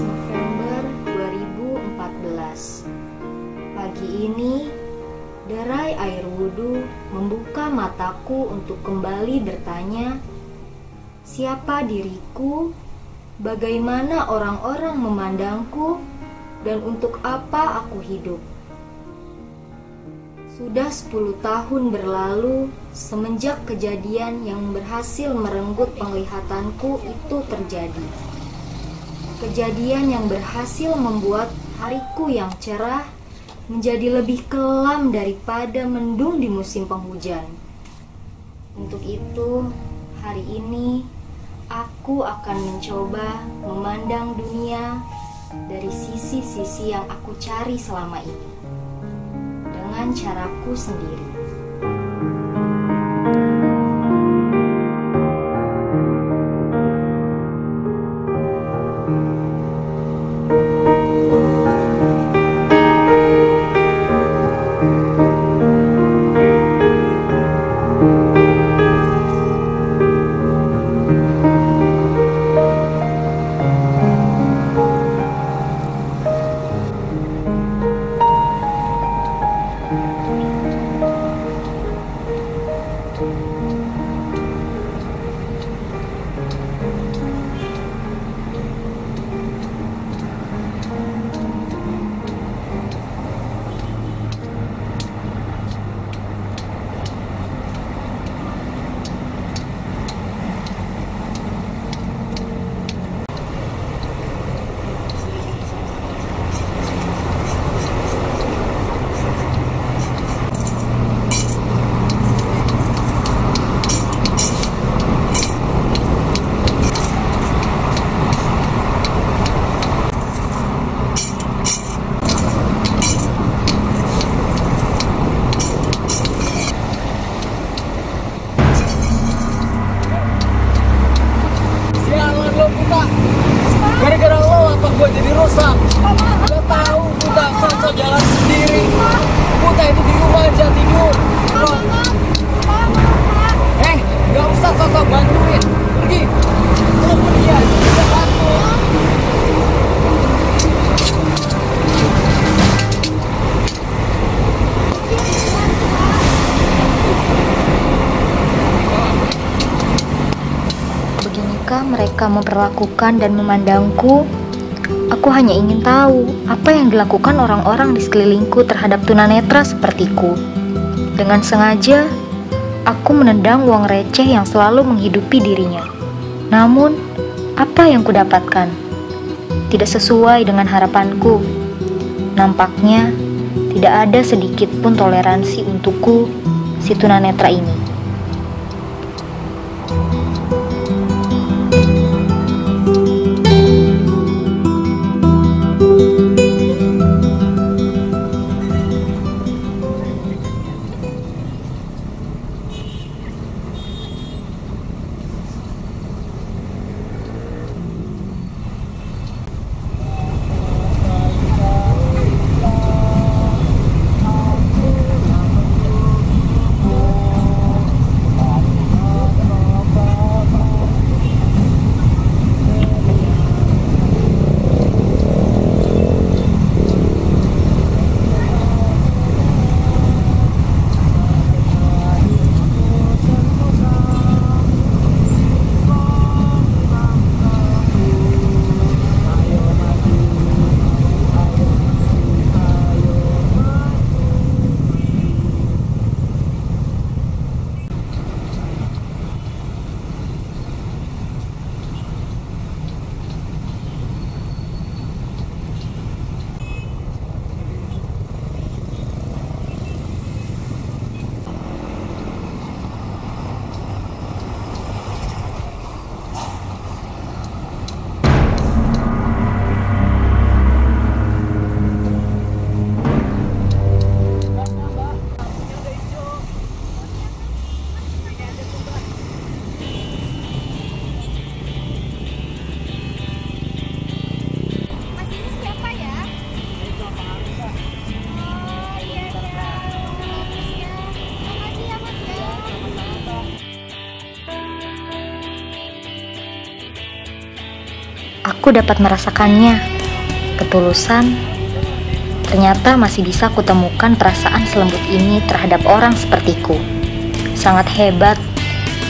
November 2014. Pagi ini, derai air wudhu membuka mataku untuk kembali bertanya, siapa diriku, bagaimana orang-orang memandangku, dan untuk apa aku hidup. Sudah 10 tahun berlalu semenjak kejadian yang berhasil merenggut penglihatanku itu terjadi. Kejadian yang berhasil membuat hariku yang cerah menjadi lebih kelam daripada mendung di musim penghujan. Untuk itu, hari ini aku akan mencoba memandang dunia dari sisi-sisi yang aku cari selama ini, dengan caraku sendiri. Mereka memperlakukan dan memandangku. Aku hanya ingin tahu apa yang dilakukan orang-orang di sekelilingku terhadap tunanetra sepertiku. Dengan sengaja, aku menendang uang receh yang selalu menghidupi dirinya. Namun, apa yang kudapatkan? Tidak sesuai dengan harapanku. Nampaknya, tidak ada sedikit pun toleransi untukku, si tunanetra ini. Aku dapat merasakannya. Ketulusan ternyata masih bisa kutemukan perasaan selembut ini terhadap orang sepertiku. Sangat hebat.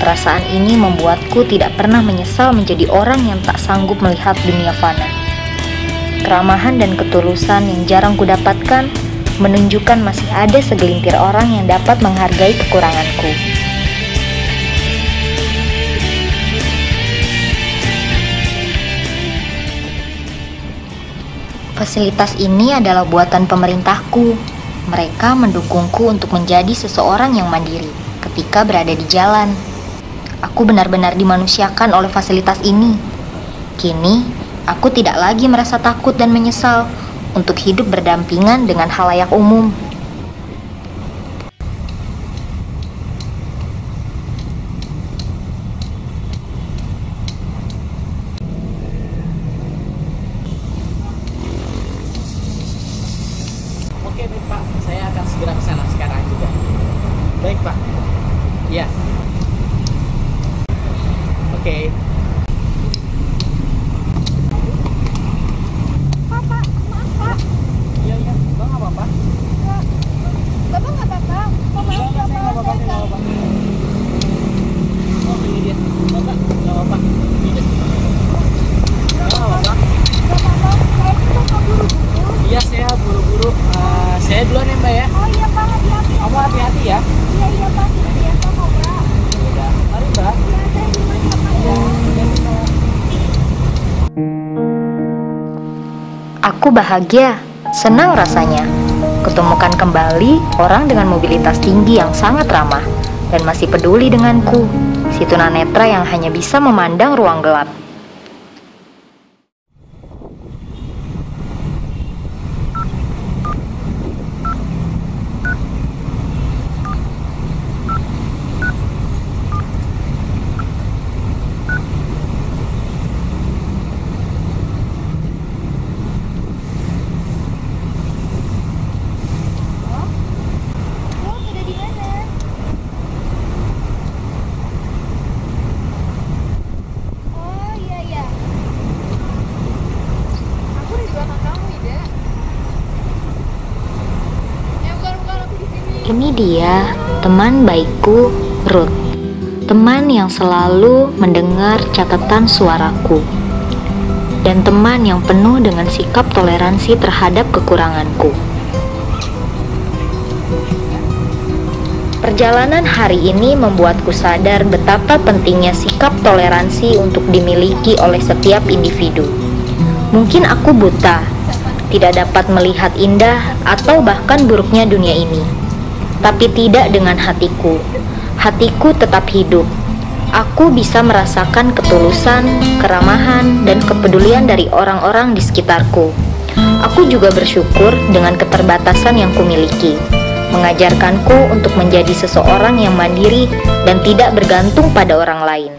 Perasaan ini membuatku tidak pernah menyesal menjadi orang yang tak sanggup melihat dunia fana. Keramahan dan ketulusan yang jarang kudapatkan menunjukkan masih ada segelintir orang yang dapat menghargai kekuranganku. Fasilitas ini adalah buatan pemerintahku. Mereka mendukungku untuk menjadi seseorang yang mandiri ketika berada di jalan. Aku benar-benar dimanusiakan oleh fasilitas ini. Kini, aku tidak lagi merasa takut dan menyesal untuk hidup berdampingan dengan halayak umum. Oke, baik Pak, saya akan segera ke sana sekarang juga. Baik Pak. Iya. Oke. Bapak, maaf Pak. Iya, iya. Bapak nggak apa-apa? Bapak nggak apa-apa? Bapak nggak apa-apa? Bapak nggak apa-apa? Oh, ini dia. Bapak nggak apa-apa? Iya. Bapak nggak apa-apa? Saya juga buru-buru. Iya, saya buru-buru. Saya duluan ya Mbak ya. Oh iya Pak, hati-hati. Kamu hati-hati ya. Iya, iya Pak. Iya, Pak. Udah, mari Mbak. Aku bahagia, senang rasanya kutemukan kembali orang dengan mobilitas tinggi yang sangat ramah dan masih peduli denganku, si tunanetra yang hanya bisa memandang ruang gelap. Ini dia, teman baikku, Ruth. Teman yang selalu mendengar catatan suaraku. Dan teman yang penuh dengan sikap toleransi terhadap kekuranganku. Perjalanan hari ini membuatku sadar betapa pentingnya sikap toleransi untuk dimiliki oleh setiap individu. Mungkin aku buta, tidak dapat melihat indah atau bahkan buruknya dunia ini. Tapi tidak dengan hatiku. Hatiku tetap hidup. Aku bisa merasakan ketulusan, keramahan, dan kepedulian dari orang-orang di sekitarku. Aku juga bersyukur dengan keterbatasan yang kumiliki, mengajarkanku untuk menjadi seseorang yang mandiri dan tidak bergantung pada orang lain.